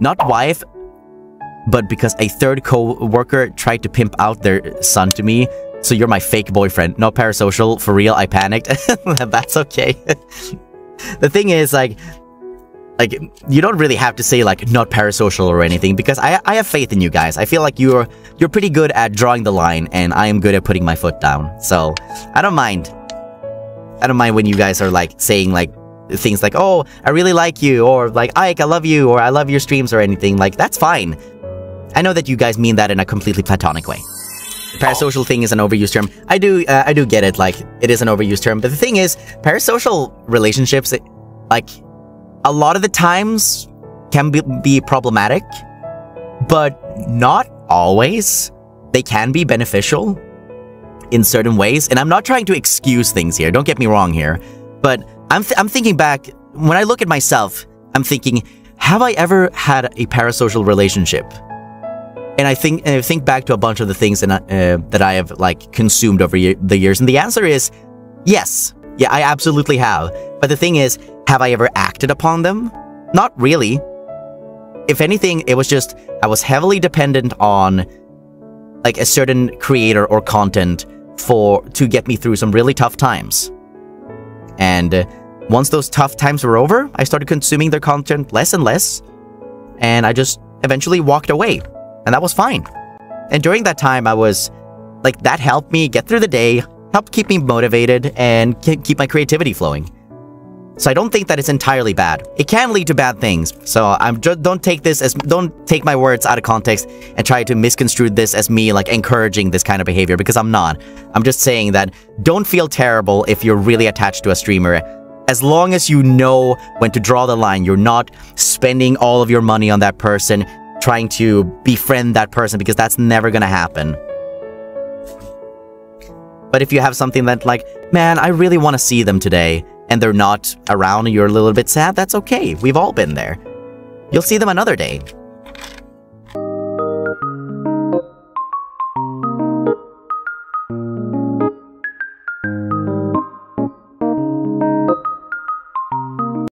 Not wife, but because a third co-worker tried to pimp out their son to me. So you're my fake boyfriend. No, parasocial, for real, I panicked. That's okay. The thing is, like you don't really have to say like not parasocial or anything, because I have faith in you guys. I feel like you're pretty good at drawing the line, and I am good at putting my foot down. So I don't mind. I don't mind when you guys are like saying like things like, oh, I really like you, or like, Ike, I love you, or I love your streams, or anything. Like, that's fine. I know that you guys mean that in a completely platonic way. The parasocial thing is an overused term. I do get it, like, it is an overused term. But the thing is, parasocial relationships, like, a lot of the times can be problematic, but not always. They can be beneficial in certain ways. And I'm not trying to excuse things here. Don't get me wrong here. But I'm thinking back, when I look at myself, I'm thinking, have I ever had a parasocial relationship? And I think back to a bunch of the things that I have like consumed over the years, and the answer is yes. Yeah, I absolutely have. But the thing is, have I ever acted upon them? Not really. If anything, it was just I was heavily dependent on like a certain creator or content to get me through some really tough times. And once those tough times were over, I started consuming their content less and less, and I just eventually walked away, and that was fine. And during that time, I was like, that helped me get through the day, helped keep me motivated, and keep my creativity flowing. So I don't think that it's entirely bad. It can lead to bad things. So don't take my words out of context and try to misconstrue this as me like encouraging this kind of behavior, because I'm not. I'm just saying that don't feel terrible if you're really attached to a streamer. As long as you know when to draw the line, you're not spending all of your money on that person, trying to befriend that person, because that's never gonna happen. But if you have something that like, man, I really want to see them today, and they're not around and you're a little bit sad, that's okay. We've all been there. You'll see them another day.